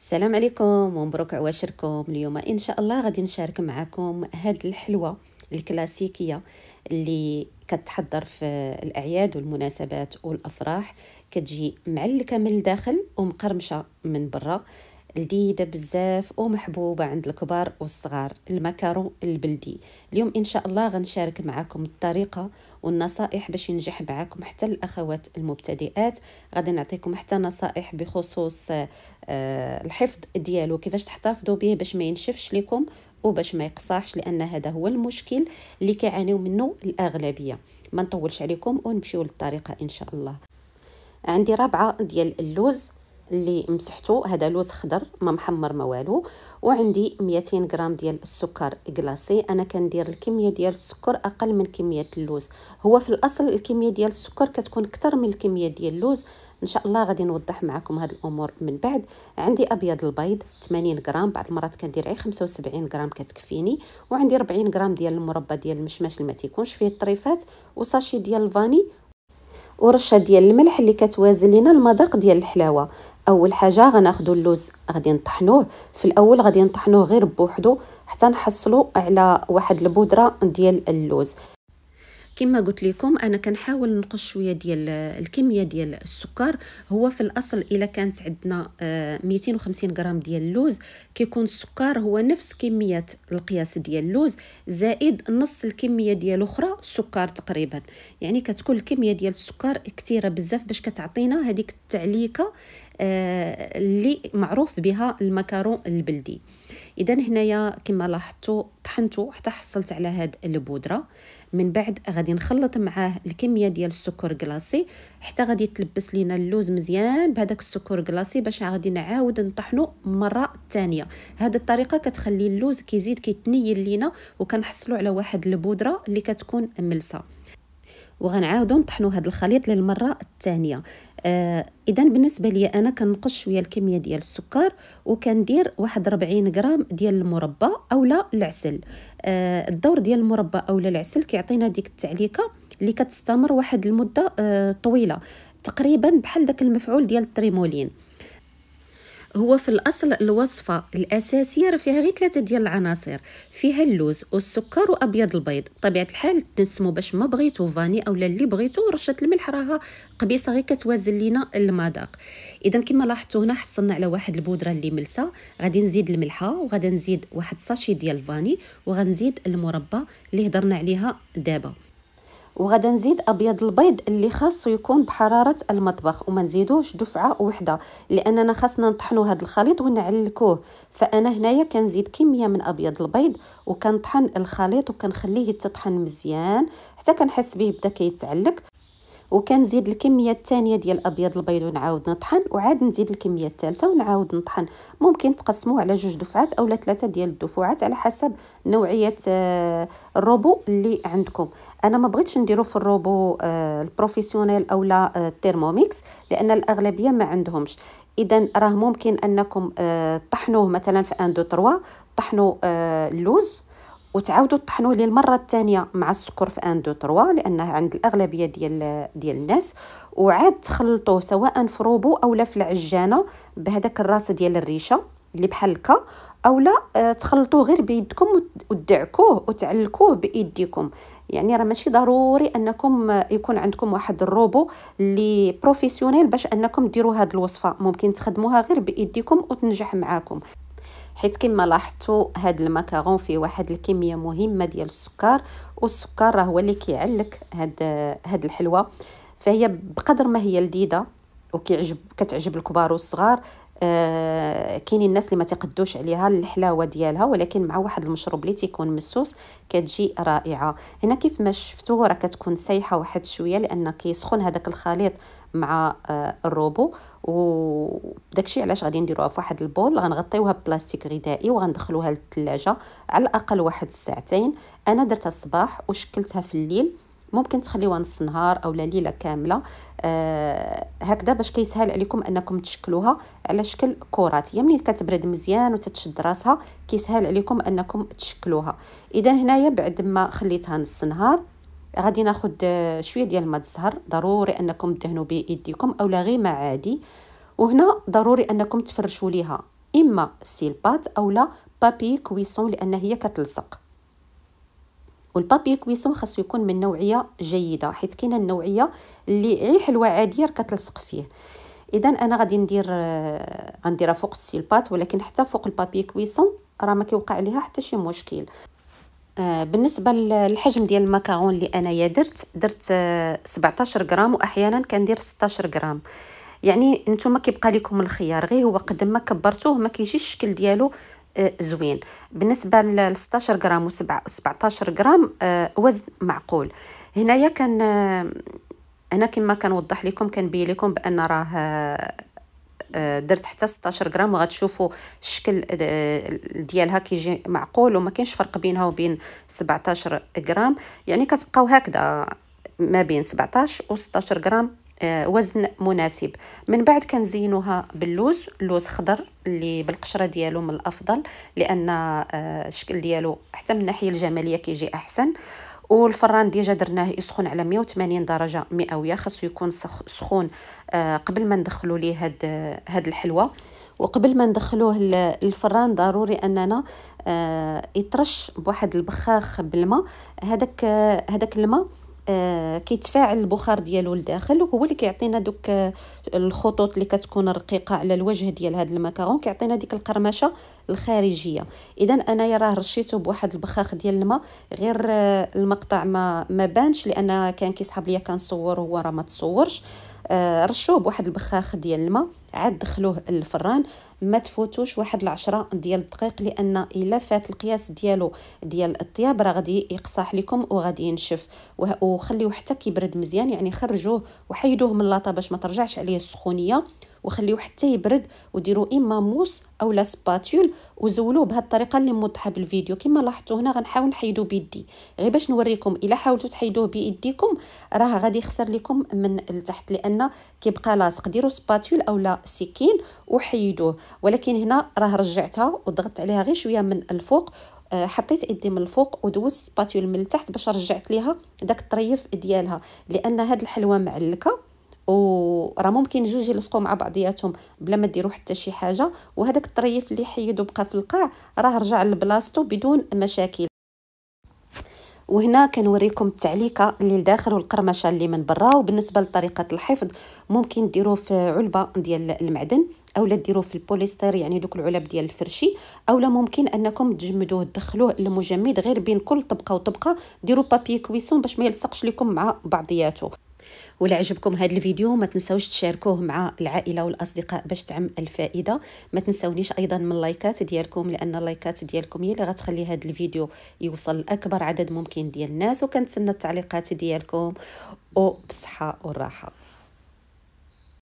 السلام عليكم ومبروك عواشركم. اليوم ان شاء الله غادي نشارك معكم هاد الحلوه الكلاسيكيه اللي كتحضر في الاعياد والمناسبات والافراح، كتجي معلكه من الداخل ومقرمشه من برا، لذيذه بزاف ومحبوبه عند الكبار والصغار، المكرو البلدي. اليوم ان شاء الله غنشارك معكم الطريقه والنصائح باش ينجح معكم حتى الاخوات المبتدئات. غادي نعطيكم حتى نصائح بخصوص الحفظ ديالو، كيفاش تحتفظوا به باش ما ينشفش لكم وباش ما يقصاحش، لان هذا هو المشكل اللي كيعانيو منه الاغلبيه. ما نطولش عليكم ونمشيو للطريقه ان شاء الله. عندي 4 ديال اللوز اللي مسحته، هذا لوز خضر ما محمر ما والو، وعندي 200 غرام ديال السكر كلاصي. انا كندير الكميه ديال السكر اقل من كميه اللوز، هو في الاصل الكميه ديال السكر كتكون اكثر من الكميه ديال اللوز. ان شاء الله غادي نوضح معكم هاد الامور من بعد. عندي ابيض البيض 80 غرام، بعض المرات كندير غير 75 غرام كتكفيني، وعندي 40 غرام ديال المربى ديال المشماش اللي ما تيكونش فيه الطريفات، وساشي ديال الفاني، ورشه ديال الملح اللي كتوازن لنا المذاق ديال الحلاوه. اول حاجه غناخذوا اللوز، غادي نطحنوه. في الاول غادي نطحنوه غير بوحدو حتى نحصلوا على واحد البودره ديال اللوز. كما قلت لكم انا كنحاول نقص شويه ديال الكميه ديال السكر، هو في الاصل الا كانت عندنا 250 غرام ديال اللوز كيكون السكر هو نفس كميه القياس ديال اللوز زائد نص الكميه ديال اخرى سكر تقريبا، يعني كتكون الكميه ديال السكر كثيره بزاف باش كتعطينا هذيك التعليكه اللي معروف بها المكرون البلدي. اذا هنايا كما لاحظتوا طحنته حتى حصلت على هاد البودره، من بعد غادي نخلط معاه الكميه ديال السكر كلاصي حتى غادي تلبس لينا اللوز مزيان بهذاك السكر كلاصي، باش غادي نعاود نطحنو مره ثانيه. هاد الطريقه كتخلي اللوز كيزيد كيتنيل لينا وكنحصلوا على واحد البودره اللي كتكون ملسه، وغنعاودو نطحنو هاد الخليط للمره الثانيه. اذا بالنسبه لي انا كنقص شويه الكميه ديال السكر وكندير واحد 40 غرام ديال المربى اولا العسل. الدور ديال المربى اولا العسل كيعطينا ديك التعليكه اللي كتستمر واحد المده طويله، تقريبا بحال داك المفعول ديال التريمولين. هو في الاصل الوصفه الاساسيه راه فيها غير 3 ديال العناصر، فيها اللوز والسكر وابيض البيض. بطبيعه الحال تنسموا باش ما بغيتو فاني اولا اللي بغيتو، ورشه الملح راها قبيصه غير كتوازن لينا المذاق. اذا كما لاحظتوا هنا حصلنا على واحد البودره اللي ملسه، غادي نزيد الملحه وغادي نزيد واحد ساشي ديال الفاني، وغنزيد المربى اللي هضرنا عليها دابا، وغادي نزيد ابيض البيض اللي خاصو يكون بحراره المطبخ وما نزيدوش دفعه وحده، لاننا خاصنا نطحنوا هذا الخليط ونعلكوه. فانا هنايا كنزيد كميه من ابيض البيض وكنطحن الخليط وكنخليه يتطحن مزيان حتى كنحس به بدا كيتعلك، وكنزيد الكميه الثانيه ديال ابيض البيض ونعاود نطحن، وعاد نزيد الكميه الثالثه ونعاود نطحن. ممكن تقسموه على 2 دفعات اولا 3 ديال الدفعات على حسب نوعيه الروبو اللي عندكم. انا ما بغيتش نديرو في الروبو البروفيسيونيل اولا التيرموميكس لان الاغلبيه ما عندهمش. اذا راه ممكن انكم طحنوه مثلا في 1 2 3، طحنوا اللوز وتعاودوا تطحنوه للمره الثانيه مع السكر في 1 2 3 لانه عند الاغلبيه ديال الناس، وعاد تخلطوه سواء في روبو اولا في العجانه بهذاك الراس ديال الريشه اللي بحال هكا، اولا تخلطوه غير بيدكم وتدعكوه وتعلكوه بايديكم. يعني راه ماشي ضروري انكم يكون عندكم واحد الروبو اللي بروفيسيونيل باش انكم ديروا هذه الوصفه، ممكن تخدموها غير بايديكم وتنجح معاكم، حيت كما لاحظتوا هاد المكرون فيه واحد الكميه مهمه ديال السكر، والسكر راه هو اللي كيعلك هاد الحلوه. فهي بقدر ما هي لذيذه كتعجب الكبار والصغار، كاين الناس اللي ما تيقدوش عليها الحلاوه ديالها، ولكن مع واحد المشروب اللي تيكون مسوس كتجي رائعه. هنا كيف ما شفتوا راه كتكون سايحه واحد شويه لان كيسخن هذاك الخليط مع الروبو، وداكشي علاش غادي نديروها في واحد البول، غنغطيوها ببلاستيك غذائي وغندخلوها للثلاجه على الاقل واحد ساعتين. انا درتها الصباح وشكلتها في الليل، ممكن تخليوها نص نهار اولا ليله كامله هكذا باش كيسهل عليكم انكم تشكلوها على شكل كرات. هي ملي كتبرد مزيان وتتشد راسها كيسهل عليكم انكم تشكلوها. اذا هنايا بعد ما خليتها نص نهار غادي ناخذ شويه ديال ماء الزهر، ضروري انكم تدهنوا بيديكم اولا غير ما عادي، وهنا ضروري انكم تفرشوا ليها إما السيلبات أو لا بابي كويسون لأن هي كتلصق. والبابي كويسون خاصو يكون من نوعية جيدة، حيت كاينه النوعية اللي غير حلوة عادية كتلصق فيه. إذا أنا غادي غنديرها فوق السيلبات، ولكن حتى فوق البابي كويسون راه ما كيوقع عليها حتى شي مشكل. بالنسبه للحجم ديال الماكارون اللي انايا درت 17 غرام، واحيانا كندير 16 غرام. يعني نتوما كيبقى لكم الخيار، غير هو قد ما كبرتوه ما كيجيش الشكل ديالو زوين. بالنسبه ل 16 غرام و 17 غرام وزن معقول. هنايا كان انا كما كنوضح لكم كنبين لكم بان راه درت حتى 16 غرام، وغتشوفوا الشكل ديالها كيجي معقول وما كاينش فرق بينها وبين 17 غرام. يعني كتبقاو هكذا ما بين 17 و 16 غرام وزن مناسب. من بعد كنزينوها باللوز، اللوز خضر اللي بالقشره ديالو من الافضل، لان الشكل ديالو حتى من الناحيه الجماليه كيجي احسن. والفران ديجا درناه يسخن على 180 درجه مئويه، خاصو يكون سخون قبل ما ندخلوا ليه هاد الحلوه. وقبل ما ندخلوه للفران ضروري اننا يترش بواحد البخاخ بالماء. هذاك الماء كيتفاعل البخار ديالو لداخل، وهو اللي كيعطينا دوك الخطوط اللي كتكون رقيقه على الوجه ديال هذا الماكارون، كيعطينا ديك القرمشه الخارجيه. اذا انا راه رشيته بواحد البخاخ ديال الماء، غير المقطع ما بانش لان كان كيسحب ليا كنصور وهو راه ما تصورش. رشوه بواحد البخاخ ديال الماء، عاد دخلوه الفران. ما تفوتوش واحد 10 ديال الدقيق، لان الا فات القياس ديالو ديال الطياب راه غادي يقصح لكم وغادي ينشف. وخليوه حتى كيبرد مزيان، يعني خرجوه وحيدوه من لاطا باش ما ترجعش عليه السخونيه، وخليوه حتى يبرد. وديروا اما موس اولا سباتول وزولوه بهذه الطريقه اللي موضحه بالفيديو. كما لاحظتوا هنا غنحاول نحيدو بيدي غير باش نوريكم. الا حاولتوا تحيدوه بايديكم راه غادي يخسر لكم من التحت لان كيبقى لاصق. ديروا سباتول اولا سكين وحيدوه. ولكن هنا راه رجعتها وضغطت عليها غير شويه من الفوق، حطيت يدي من الفوق ودوزت سباتول من التحت باش رجعت ليها داك الطريف ديالها، لان هاد الحلوه معلكه وراه ممكن جوج يلصقوا مع بعضياتهم بلا ما ديروا حتى شي حاجه. وهذاك الطريف اللي حيدو بقى في القاع راه رجع لبلاصتو بدون مشاكل. وهنا كنوريكم التعليكه اللي لداخل والقرمشه اللي من برا. وبالنسبه لطريقه الحفظ ممكن ديروه في علبه ديال المعدن اولا ديروه في البوليستير، يعني دوك العلب ديال الفرشي، اولا ممكن انكم تجمدوه تدخلوه للمجمد. غير بين كل طبقه وطبقه ديروا بابي كويسون باش ما يلصقش لكم مع بعضياته. ولا عجبكم هذا الفيديو ما تنساوش تشاركوه مع العائله والاصدقاء باش تعم الفائده. ما تنساونيش ايضا من اللايكات ديالكم، لان اللايكات ديالكم هي اللي غتخلي هذا الفيديو يوصل لاكبر عدد ممكن ديال الناس. وكنتسنى التعليقات ديالكم، وبصحه والراحه.